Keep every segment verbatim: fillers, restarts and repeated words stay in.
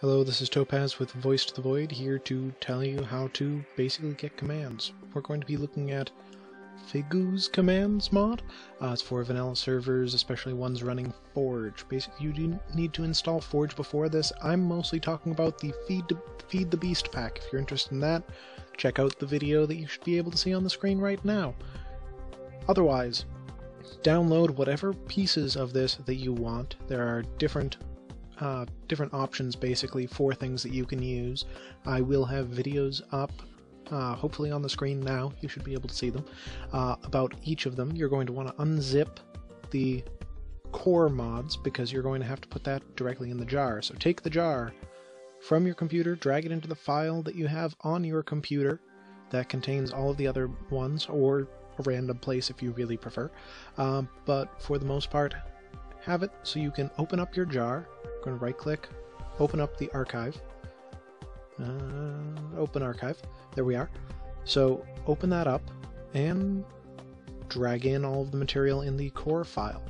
Hello, this is Topaz with Voice to the Void, here to tell you how to basically get commands. We're going to be looking at Figu's Commands mod. Uh, it's for vanilla servers, especially ones running Forge. Basically, you do need to install Forge before this. I'm mostly talking about the Feed the, Feed the Beast pack. If you're interested in that, check out the video that you should be able to see on the screen right now. Otherwise, download whatever pieces of this that you want. There are different Uh, different options basically for things that you can use. I will have videos up, uh, hopefully on the screen now, you should be able to see them, uh, about each of them. You're going to want to unzip the core mods because you're going to have to put that directly in the jar. So take the jar from your computer, drag it into the file that you have on your computer that contains all of the other ones, or a random place if you really prefer, um, but for the most part have it so you can open up your jar. I'm going to right click, open up the archive, uh, open archive, there we are. So open that up and drag in all of the material in the core file.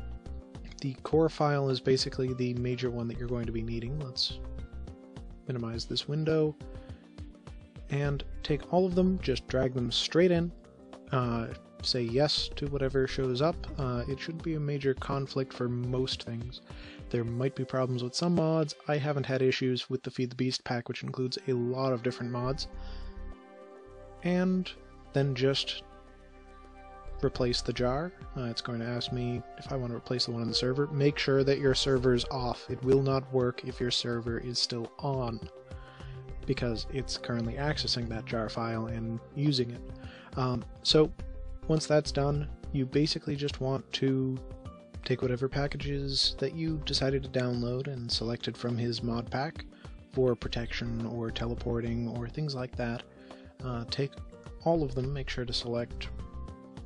The core file is basically the major one that you're going to be needing. Let's minimize this window and take all of them, just drag them straight in. Uh, say yes to whatever shows up. Uh, it shouldn't be a major conflict for most things. There might be problems with some mods. I haven't had issues with the Feed the Beast pack, which includes a lot of different mods. And then just replace the jar. Uh, it's going to ask me if I want to replace the one on the server. Make sure that your server's off. It will not work if your server is still on, because it's currently accessing that jar file and using it. Um, so once that's done, you basically just want to take whatever packages that you decided to download and selected from his mod pack for protection or teleporting or things like that. Uh, take all of them, make sure to select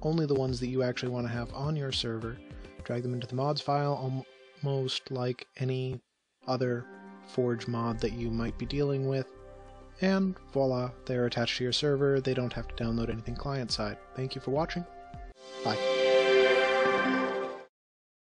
only the ones that you actually want to have on your server, drag them into the mods file almost like any other Forge mod that you might be dealing with. And voila, they're attached to your server. They don't have to download anything client-side. Thank you for watching. Bye.